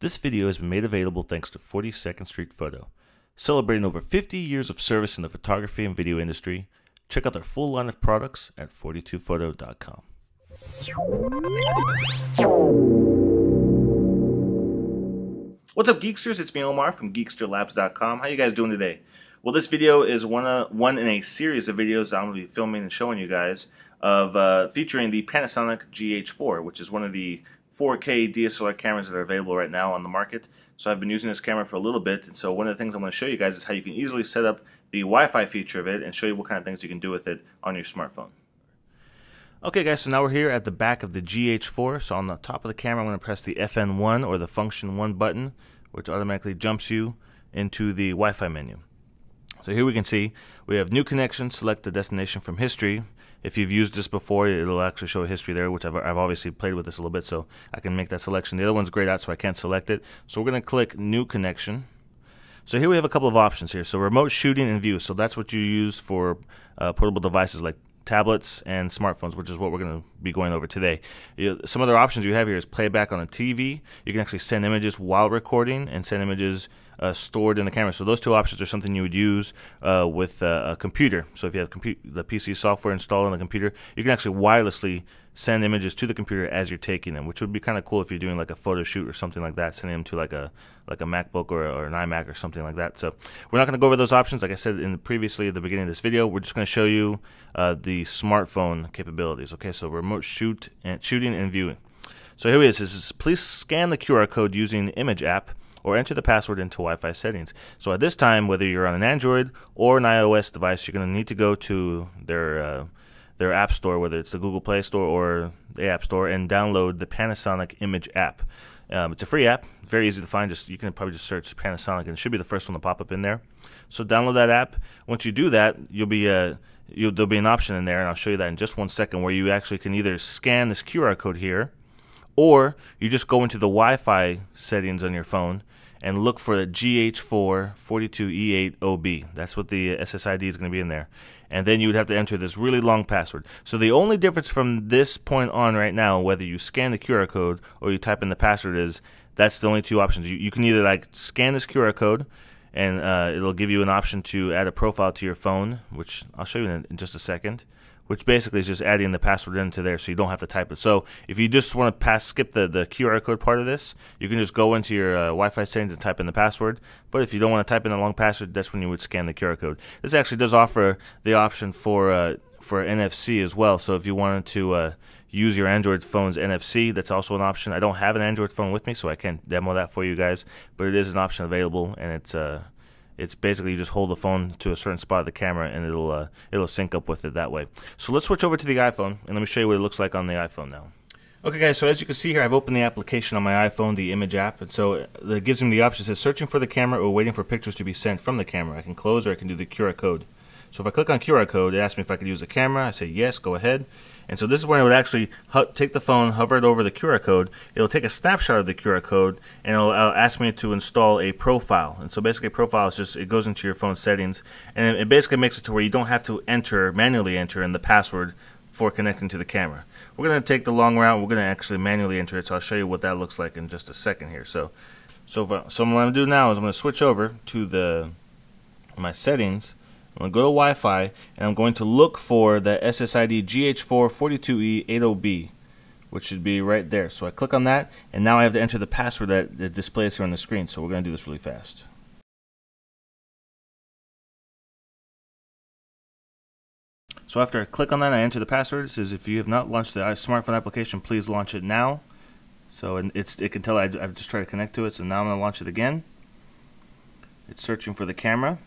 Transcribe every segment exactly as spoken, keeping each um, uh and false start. This video has been made available thanks to forty-second Street Photo. Celebrating over fifty years of service in the photography and video industry, check out their full line of products at forty-two photo dot com. What's up, Geeksters? It's me, Omar, from Geekster Labs dot com. How you guys doing today? Well, this video is one, uh, one in a series of videos that I'm going to be filming and showing you guys of uh, featuring the Panasonic G H four, which is one of the four K D S L R cameras that are available right now on the market. So I've been using this camera for a little bit, and so one of the things I'm going to show you guys is how you can easily set up the Wi-Fi feature of it and show you what kind of things you can do with it on your smartphone. Okay guys, so now we're here at the back of the G H four. So on the top of the camera, I'm going to press the F N one or the Function one button, which automatically jumps you into the Wi-Fi menu. So here we can see we have new connection, select the destination from history. If you've used this before, it'll actually show a history there, which I've, I've obviously played with this a little bit, so I can make that selection. The other one's grayed out, so I can't select it. So we're going to click new connection. So here we have a couple of options here. So remote shooting and view. So that's what you use for uh, portable devices like tablets and smartphones, which is what we're going to be going over today. You, some other options you have here is playback on a T V. You can actually send images while recording and send images uh, stored in the camera. So those two options are something you would use uh, with uh, a computer. So if you have the P C software installed on the computer, you can actually wirelessly send images to the computer as you're taking them, which would be kind of cool if you're doing like a photo shoot or something like that, sending them to like a like a MacBook or, or an iMac or something like that. So we're not going to go over those options. Like I said in the previously at the beginning of this video, we're just going to show you uh, the smartphone capabilities. Okay, so remote shoot and shooting and viewing. So here it is. This is please scan the Q R code using the Image app or enter the password into Wi-Fi settings. So at this time, whether you're on an Android or an iOS device, you're going to need to go to their uh, their App Store, whether it's the Google Play Store or the App Store, and download the Panasonic Image app. Um, it's a free app, very easy to find. Just you can probably just search Panasonic, and it should be the first one to pop up in there. So download that app. Once you do that, you'll be uh, you'll, there'll be an option in there, and I'll show you that in just one second, where you actually can either scan this Q R code here, or you just go into the Wi-Fi settings on your phone and look for the G H four forty-two E eight O B. That's what the S S I D is going to be in there. And then you would have to enter this really long password. So the only difference from this point on right now, whether you scan the Q R code or you type in the password, is that's the only two options. You, you can either like scan this Q R code and uh, it'll give you an option to add a profile to your phone, which I'll show you in, in just a second, which basically is just adding the password into there so you don't have to type it. So if you just want to pass skip the, the Q R code part of this, you can just go into your uh, Wi-Fi settings and type in the password. But if you don't want to type in a long password, that's when you would scan the Q R code. This actually does offer the option for uh, for N F C as well. So if you wanted to uh, use your Android phone's N F C, that's also an option. I don't have an Android phone with me, so I can't demo that for you guys, but it is an option available, and it's uh, it's basically you just hold the phone to a certain spot of the camera and it'll uh, it'll sync up with it that way. So let's switch over to the iPhone and let me show you what it looks like on the iPhone now. Okay guys, so as you can see here, I've opened the application on my iPhone, the Image app, and so it gives me the option. It says searching for the camera or waiting for pictures to be sent from the camera. I can close or I can do the Q R code. So if I click on Q R code, it asks me if I could use the camera. I say yes, go ahead. And so this is when I would actually take the phone, hover it over the Q R code. It'll take a snapshot of the Q R code, and it'll, it'll ask me to install a profile. And so basically, profile is just, it goes into your phone settings, and it basically makes it to where you don't have to enter, manually enter in the password for connecting to the camera. We're going to take the long route. We're going to actually manually enter it, so I'll show you what that looks like in just a second here. So, so, if I, so what I'm going to do now is I'm going to switch over to the my settings. I'm going to go to Wi-Fi, and I'm going to look for the S S I D G H four forty-two E eight O B, which should be right there. So I click on that, and now I have to enter the password that, that displays here on the screen. So we're going to do this really fast. So after I click on that, I enter the password. It says, if you have not launched the smartphone application, please launch it now. So it's, it can tell I, I've just tried to connect to it, so now I'm going to launch it again. It's searching for the camera.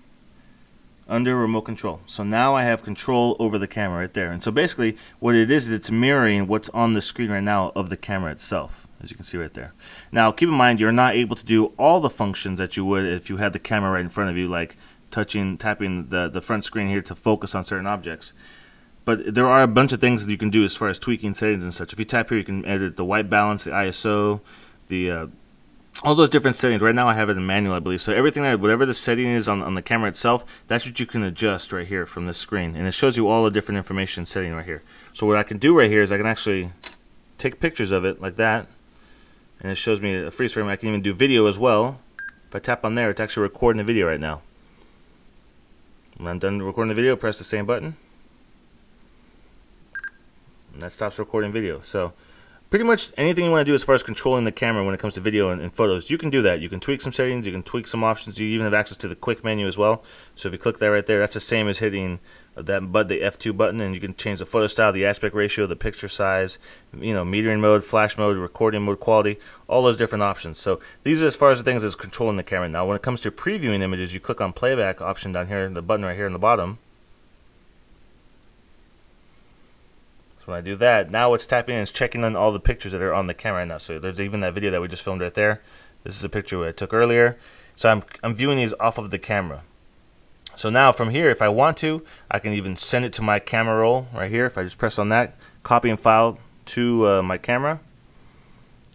Under remote control. So now I have control over the camera right there. And so basically what it is, it's mirroring what's on the screen right now of the camera itself, as you can see right there. Now keep in mind, you're not able to do all the functions that you would if you had the camera right in front of you, like touching, tapping the, the front screen here to focus on certain objects. But there are a bunch of things that you can do as far as tweaking settings and such. If you tap here, you can edit the white balance, the I S O, the uh, all those different settings. Right now I have it in manual, I believe. So everything that, whatever the setting is on, on the camera itself, that's what you can adjust right here from this screen. And it shows you all the different information setting right here. So what I can do right here is I can actually take pictures of it like that and it shows me a freeze frame. I can even do video as well. If I tap on there, it's actually recording the video right now. When I'm done recording the video, press the same button, and that stops recording video. So pretty much anything you want to do as far as controlling the camera when it comes to video and, and photos, you can do that. You can tweak some settings, you can tweak some options, you even have access to the quick menu as well. So if you click that right there, that's the same as hitting that but the F two button, and you can change the photo style, the aspect ratio, the picture size, you know, metering mode, flash mode, recording mode, quality, all those different options. So these are as far as the things as controlling the camera. Now when it comes to previewing images, you click on playback option down here, the button right here on the bottom. So when I do that, now it's tapping and it's checking on all the pictures that are on the camera right now. So there's even that video that we just filmed right there. This is a picture I took earlier. So I'm, I'm viewing these off of the camera. So now from here, if I want to, I can even send it to my camera roll right here. If I just press on that, copy and file to uh, my camera,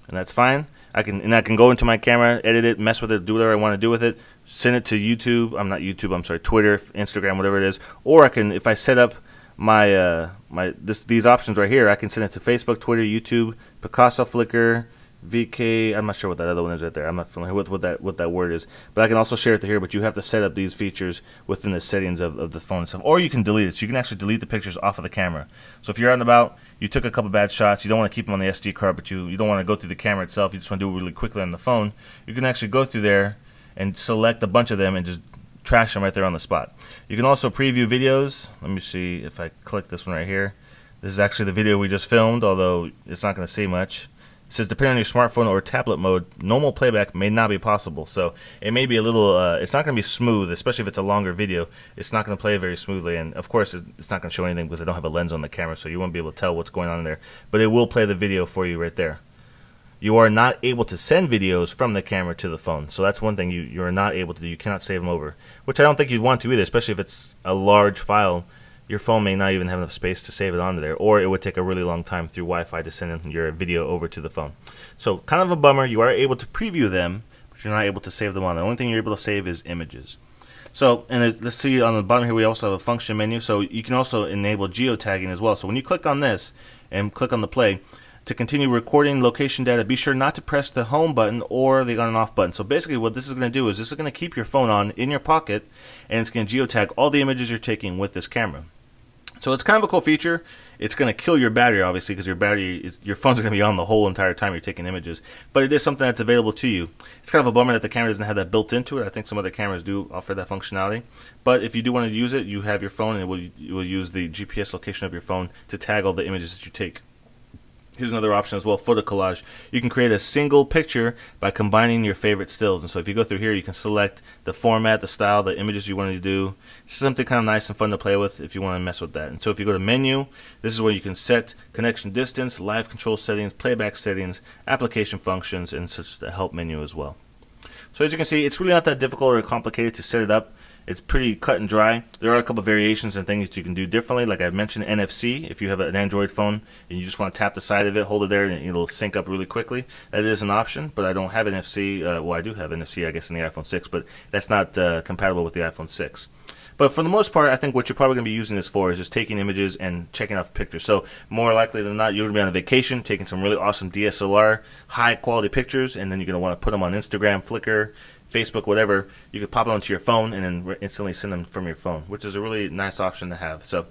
and that's fine. I can, and I can go into my camera, edit it, mess with it, do whatever I want to do with it, send it to YouTube. I'm not YouTube, I'm sorry, Twitter, Instagram, whatever it is. Or I can, if I set up my uh, my this, these options right here, I can send it to Facebook, Twitter, YouTube, Picasa, Flickr, V K. I'm not sure what that other one is right there. I'm not familiar with what that what that word is, but I can also share it to here. But you have to set up these features within the settings of, of the phone and stuff, or you can delete it. So you can actually delete the pictures off of the camera. So if you're out and about, you took a couple bad shots, you don't want to keep them on the S D card, but you you don't want to go through the camera itself. You just want to do it really quickly on the phone. You can actually go through there and select a bunch of them and just trash them right there on the spot. You can also preview videos. Let me see if I click this one right here. This is actually the video we just filmed, although it's not going to say much. It says, depending on your smartphone or tablet mode, normal playback may not be possible. So it may be a little, uh, it's not going to be smooth, especially if it's a longer video. It's not going to play very smoothly. And of course, it's not going to show anything because I don't have a lens on the camera, so you won't be able to tell what's going on in there. But it will play the video for you right there. You are not able to send videos from the camera to the phone. So that's one thing you, you're not able to do. You cannot save them over, which I don't think you'd want to either, especially if it's a large file. Your phone may not even have enough space to save it onto there, or it would take a really long time through Wi-Fi to send your video over to the phone. So kind of a bummer. You are able to preview them, but you're not able to save them on. The only thing you're able to save is images. So, and let's see on the bottom here, we also have a function menu. So you can also enable geotagging as well. So when you click on this and click on the play, to continue recording location data, be sure not to press the home button or the on and off button. So basically what this is going to do is this is going to keep your phone on in your pocket, and it's going to geotag all the images you're taking with this camera. So it's kind of a cool feature. It's going to kill your battery, obviously, because your battery, is, your phone's going to be on the whole entire time you're taking images. But it is something that's available to you. It's kind of a bummer that the camera doesn't have that built into it. I think some other cameras do offer that functionality. But if you do want to use it, you have your phone, and it will, it will use the G P S location of your phone to tag all the images that you take. Here's another option as well, photo collage. You can create a single picture by combining your favorite stills. And so if you go through here, you can select the format, the style, the images you want to do. It's something kind of nice and fun to play with if you want to mess with that. And so if you go to menu, this is where you can set connection distance, live control settings, playback settings, application functions, and such, the help menu as well. So as you can see, it's really not that difficult or complicated to set it up. It's pretty cut and dry. There are a couple of variations and things that you can do differently. Like I mentioned, N F C, if you have an Android phone and you just want to tap the side of it, hold it there, and it'll sync up really quickly. That is an option, but I don't have N F C. Uh, well, I do have N F C, I guess, in the iPhone six, but that's not uh, compatible with the iPhone six. But for the most part, I think what you're probably going to be using this for is just taking images and checking off pictures. So more likely than not, you're going to be on a vacation, taking some really awesome D S L R, high-quality pictures, and then you're going to want to put them on Instagram, Flickr, Facebook, whatever. You could pop it onto your phone and then instantly send them from your phone, which is a really nice option to have. So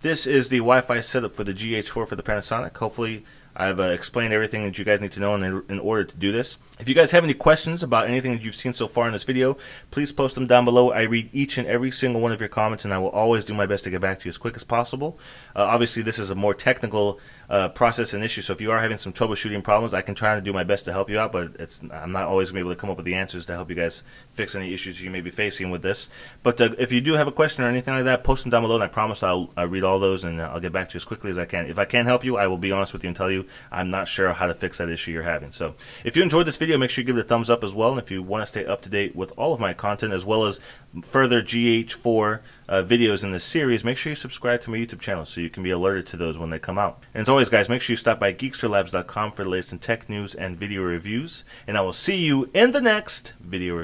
this is the Wi-Fi setup for the G H four for the Panasonic. Hopefully I've uh, explained everything that you guys need to know in, in order to do this. If you guys have any questions about anything that you've seen so far in this video, please post them down below. I read each and every single one of your comments, and I will always do my best to get back to you as quick as possible. Uh, obviously, this is a more technical uh, process and issue, so if you are having some troubleshooting problems, I can try to do my best to help you out, but it's, I'm not always going to be able to come up with the answers to help you guys fix any issues you may be facing with this. But uh, if you do have a question or anything like that, post them down below, and I promise I'll, I'll read all those, and I'll get back to you as quickly as I can. If I can't help you, I will be honest with you and tell you I'm not sure how to fix that issue you're having. So if you enjoyed this video, make sure you give it a thumbs up as well. And if you want to stay up to date with all of my content, as well as further G H four uh, videos in this series, make sure you subscribe to my YouTube channel so you can be alerted to those when they come out. And as always, guys, make sure you stop by geekster labs dot com for the latest in tech news and video reviews. And I will see you in the next video review.